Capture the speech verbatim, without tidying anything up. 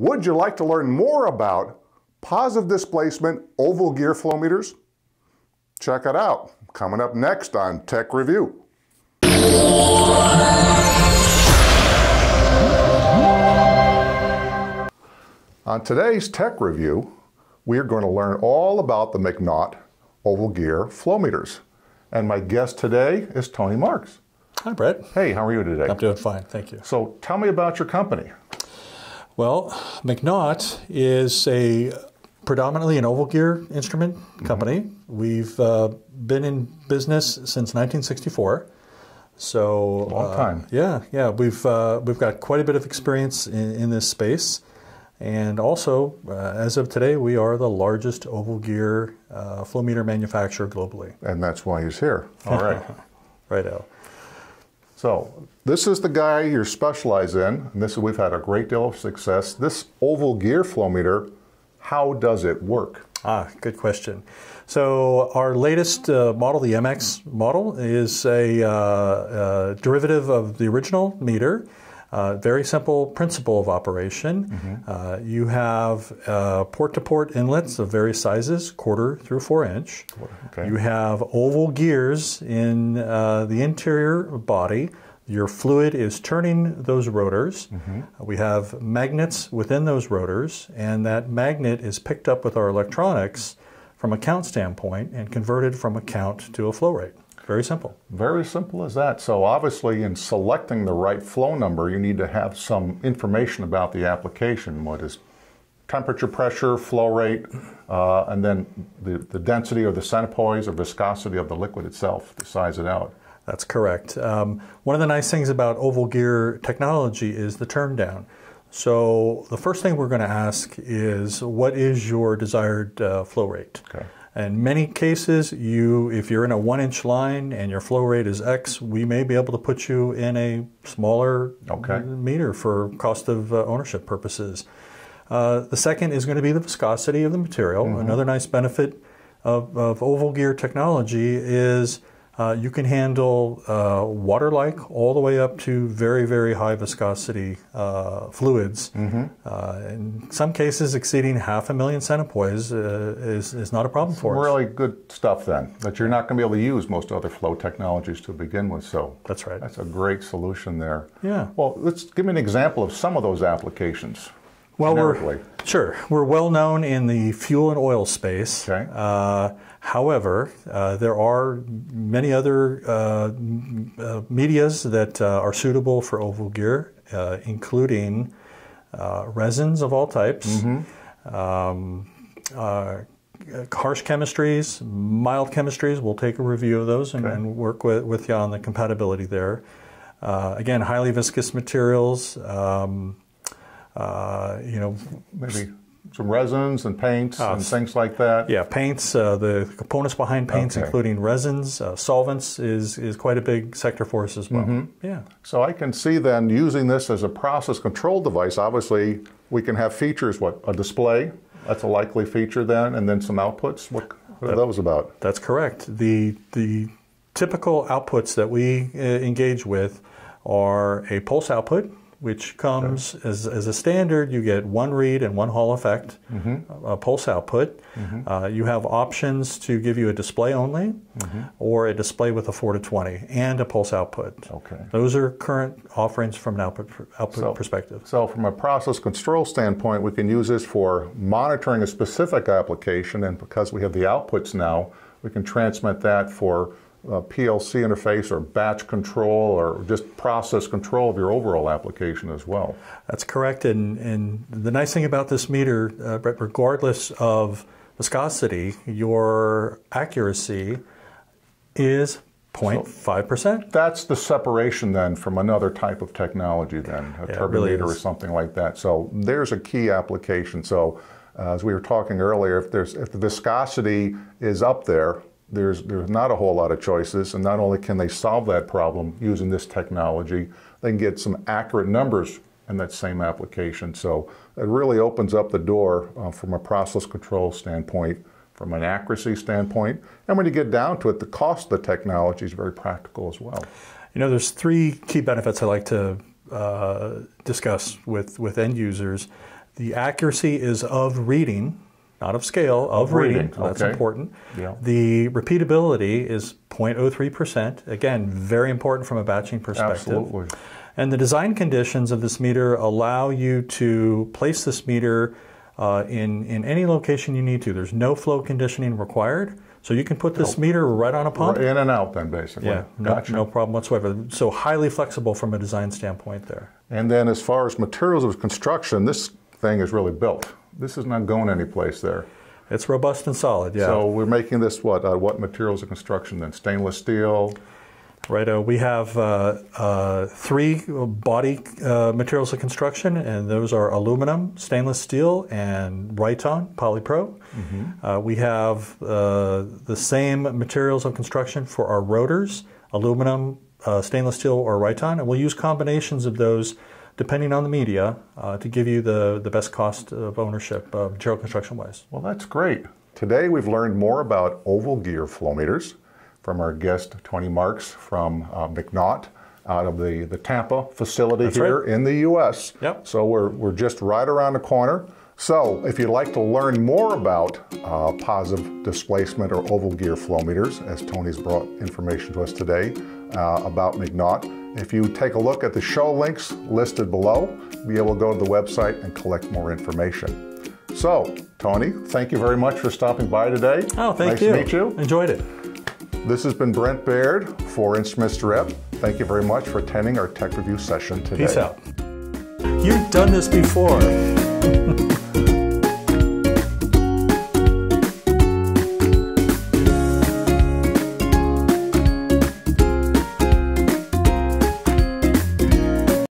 Would you like to learn more about positive displacement oval gear flow meters? Check it out, coming up next on Tech Review. On today's Tech Review, we are going to learn all about the Macnaught oval gear flow meters. And my guest today is Tony Marks. Hi, Brett. Hey, how are you today? I'm doing fine, thank you. So tell me about your company. Well, Macnaught is a predominantly an oval gear instrument company. Mm-hmm. We've uh, been in business since nineteen sixty-four. So a long uh, time. Yeah, yeah. We've uh, we've got quite a bit of experience in, in this space, and also uh, as of today, we are the largest oval gear uh, flow meter manufacturer globally. And that's why he's here. All right, right out. So this is the guy you're specialized in, and this we've had a great deal of success. This oval gear flow meter, how does it work? Ah, good question. So our latest uh, model, the M X model, is a uh, uh, derivative of the original meter. Uh, very simple principle of operation. Mm-hmm. uh, you have uh, port-to-port inlets of various sizes, quarter through four inch. Okay. You have oval gears in uh, the interior body. Your fluid is turning those rotors. Mm-hmm. We have magnets within those rotors, and that magnet is picked up with our electronics from a count standpoint and converted from a count to a flow rate. Very simple. Very simple as that. So obviously in selecting the right flow number, you need to have some information about the application. What is temperature, pressure, flow rate, uh, and then the, the density or the centipoise or viscosity of the liquid itself to size it out. That's correct. Um, one of the nice things about oval gear technology is the turn down. So the first thing we're going to ask is, what is your desired uh, flow rate? Okay. In many cases, you, if you're in a one-inch line and your flow rate is X, we may be able to put you in a smaller okay. meter for cost of uh, ownership purposes. Uh, the second is going to be the viscosity of the material. Mm-hmm. Another nice benefit of, of oval gear technology is uh, you can handle uh, water-like all the way up to very, very high viscosity uh, fluids. Mm-hmm. uh, in some cases, exceeding half a million centipoise uh, is, is not a problem for us. Really good stuff then, that you're not going to be able to use most other flow technologies to begin with. So that's right. That's a great solution there. Yeah. Well, let's give me an example of some of those applications. Well, we're, sure. We're well known in the fuel and oil space. Okay. Uh, however, uh, there are many other uh, uh, medias that uh, are suitable for oval gear, uh, including uh, resins of all types, mm-hmm. um, uh, harsh chemistries, mild chemistries. We'll take a review of those and, okay. and work with, with you on the compatibility there. Uh, again, highly viscous materials. Um, Uh, you know, maybe some resins and paints uh, and things like that. Yeah, paints. Uh, the components behind paints, okay. including resins, uh, solvents, is is quite a big sector for us as well. Mm-hmm. Yeah. So I can see then using this as a process control device. Obviously, we can have features. What a display. That's a likely feature then, and then some outputs. What, what that, are those about? That's correct. The the typical outputs that we uh, engage with are a pulse output, which comes okay. as, as a standard. You get one read and one Hall effect, mm-hmm. a pulse output. Mm-hmm. uh, you have options to give you a display only, mm-hmm. or a display with a four to twenty and a pulse output. Okay. Those are current offerings from an output, output so, perspective. So from a process control standpoint, we can use this for monitoring a specific application, and because we have the outputs now, we can transmit that for Uh, P L C interface or batch control or just process control of your overall application as well. That's correct. And, and the nice thing about this meter, uh, regardless of viscosity, your accuracy is zero point five percent. So that's the separation then from another type of technology then, a yeah, turbometer really or something like that. So there's a key application. So uh, as we were talking earlier, if, there's, if the viscosity is up there, There's, there's not a whole lot of choices, and not only can they solve that problem using this technology, they can get some accurate numbers in that same application. So it really opens up the door uh, from a process control standpoint, from an accuracy standpoint, and when you get down to it, the cost of the technology is very practical as well. You know, there's three key benefits I like to uh, discuss with, with end users. the accuracy is of reading, not of scale, of reading. reading. So that's okay. important. Yeah. The repeatability is zero point zero three percent. Again, very important from a batching perspective. Absolutely. And the design conditions of this meter allow you to place this meter uh, in, in any location you need to. There's no flow conditioning required. So you can put this oh. meter right on a pump. In and out then, basically. Yeah, gotcha. no, no problem whatsoever. So highly flexible from a design standpoint there. And then as far as materials of construction, this thing is really built. This is not going anyplace there. It's robust and solid, yeah. So we're making this what? Uh, what materials of construction then? Stainless steel? Right, uh, we have uh, uh, three body uh, materials of construction, and those are aluminum, stainless steel, and Riton Polypro. Mm-hmm. uh, we have uh, the same materials of construction for our rotors, aluminum, uh, stainless steel, or Riton, and we'll use combinations of those depending on the media uh, to give you the, the best cost of ownership uh, material construction-wise. Well, that's great. Today we've learned more about oval gear flow meters from our guest, Tony Marks from uh, Macnaught, out of the, the Tampa facility That's here right. in the U S Yep. So we're, we're just right around the corner. So if you'd like to learn more about uh, positive displacement or oval gear flow meters, as Tony's brought information to us today uh, about Macnaught, if you take a look at the show links listed below, you'll be able to go to the website and collect more information. So, Tony, thank you very much for stopping by today. Oh, thank you. Nice to meet you. Enjoyed it. This has been Brent Baird for Instruments Direct. Thank you very much for attending our tech review session today. Peace out. You've done this before.